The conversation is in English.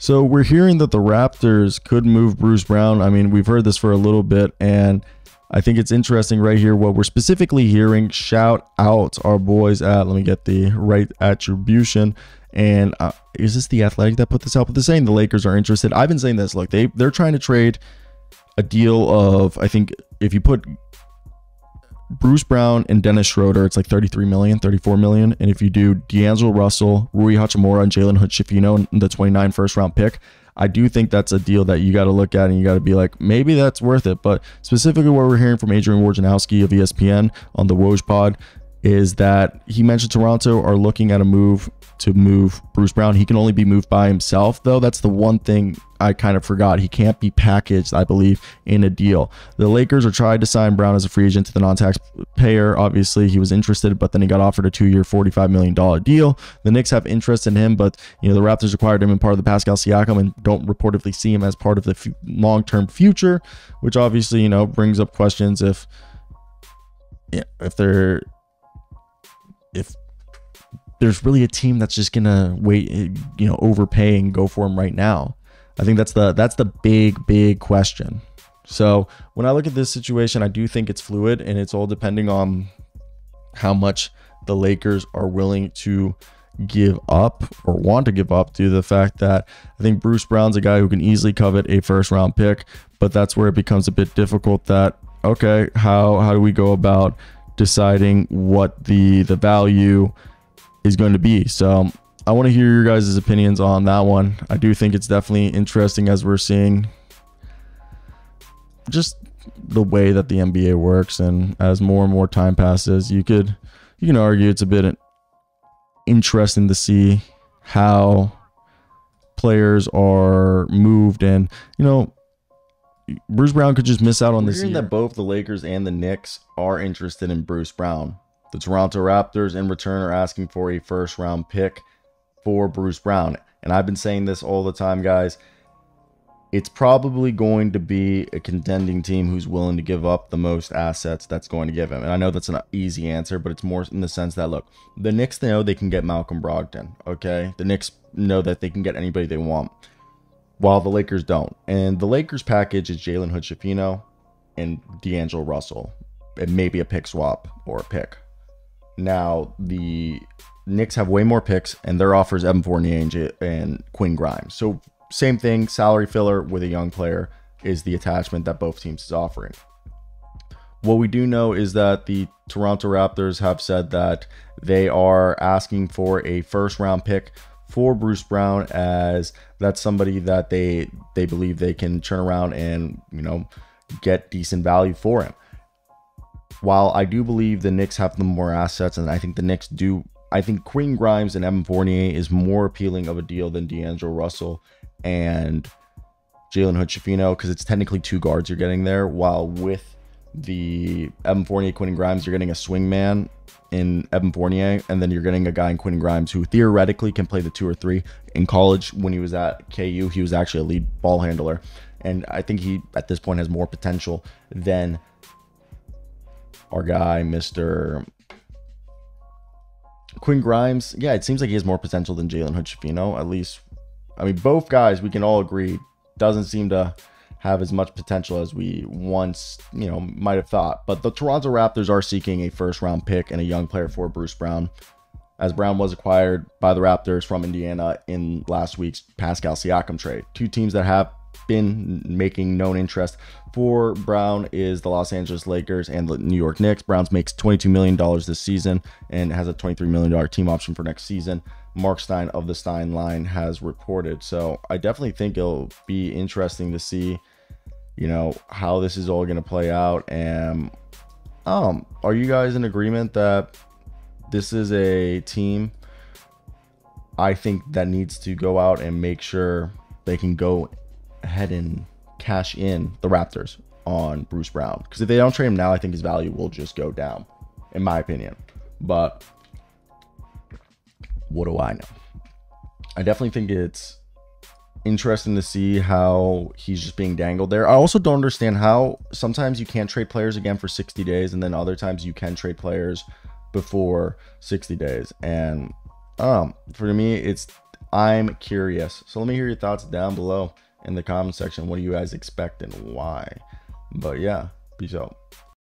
So we're hearing that the Raptors could move Bruce Brown. I mean, we've heard this for a little bit, and I think it's interesting right here what we're specifically hearing. Shout out our boys at, let me get the right attribution. And is this The Athletic that put this out? But they're saying the Lakers are interested. I've been saying this. Look, they're trying to trade a deal of, I think if you put Bruce Brown and Dennis Schroeder, it's like 33 million, 34 million. And if you do D'Angelo Russell, Rui Hachimura, and Jalen Hood-Schifino and the 29 first round pick, I do think that's a deal that you got to look at and you got to be like, maybe that's worth it. But specifically what we're hearing from Adrian Wojnarowski of ESPN on the Woj pod is that he mentioned Toronto are looking at a move to move Bruce Brown. He can only be moved by himself, though. That's the one thing I kind of forgot. He can't be packaged, I believe, in a deal. The Lakers are trying to sign Brown as a free agent to the non-taxpayer. Obviously, he was interested, but then he got offered a two-year, $45 million deal. The Knicks have interest in him, but you know the Raptors acquired him in part of the Pascal Siakam and don't reportedly see him as part of the long-term future, which obviously, you know, brings up questions if there's really a team that's just gonna wait, you know, overpay and go for him right now. I think that's the big question. So when I look at this situation, I do think it's fluid, and it's all depending on how much the Lakers are willing to give up or want to give up, due to the fact that I think Bruce Brown's a guy who can easily covet a first round pick. But that's where it becomes a bit difficult, that okay, how do we go about deciding what the value is going to be? So I want to hear your guys' opinions on that one. I do think it's definitely interesting, as we're seeing just the way that the NBA works, and as more and more time passes, you can argue it's a bit interesting to see how players are moved. And you know, Bruce Brown could just miss out on this year. That both the Lakers and the Knicks are interested in Bruce Brown. The Toronto Raptors in return are asking for a first round pick for Bruce Brown. And I've been saying this all the time, guys. It's probably going to be a contending team who's willing to give up the most assets that's going to give him. And I know that's an easy answer, but it's more in the sense that, look, the Knicks, they know they can get Malcolm Brogdon, okay? The Knicks know that they can get anybody they want, while the Lakers don't. And the Lakers package is Jalen Hood-Schifino and D'Angelo Russell, and maybe a pick swap or a pick. Now, the Knicks have way more picks, and their offers Evan Fournier and Quinn Grimes. So same thing, salary filler with a young player is the attachment that both teams is offering. What we do know is that the Toronto Raptors have said that they are asking for a first round pick for Bruce Brown, as that's somebody that they believe they can turn around and, you know, get decent value for him. While I do believe the Knicks have the more assets, and I think the Knicks do, I think Quinn Grimes and Evan Fournier is more appealing of a deal than D'Angelo Russell and Jalen Hood-Schifino, because it's technically two guards you're getting there, while with the Evan Fournier, Quinn Grimes, you're getting a swingman in Evan Fournier, and then you're getting a guy in Quinn Grimes who theoretically can play the 2 or 3. In college, when he was at KU, he was actually a lead ball handler, and I think he at this point has more potential than our guy Mr. Quinn Grimes. Yeah, it seems like he has more potential than Jalen Hood-Schifino, at least. I mean, both guys, we can all agree, doesn't seem to have as much potential as we once, you know, might have thought. But the Toronto Raptors are seeking a first round pick and a young player for Bruce Brown, as Brown was acquired by the Raptors from Indiana in last week's Pascal Siakam trade. Two teams that have been making known interest for Brown is the Los Angeles Lakers and the New York Knicks. Brown's makes $22 million this season and has a $23 million team option for next season, Mark Stein of the Stein Line has reported. So I definitely think it'll be interesting to see, you know, how this is all going to play out. And are you guys in agreement that this is a team I think that needs to go out and make sure they can go ahead and cash in, the Raptors, on Bruce Brown? Because if they don't trade him now, I think his value will just go down, in my opinion. But what do I know? I definitely think it's interesting to see how he's just being dangled there. I also don't understand how sometimes you can't trade players again for 60 days, and then other times you can trade players before 60 days. And for me, it's I'm curious. So let me hear your thoughts down below in the comment section. What do you guys expect and why? But yeah, peace out.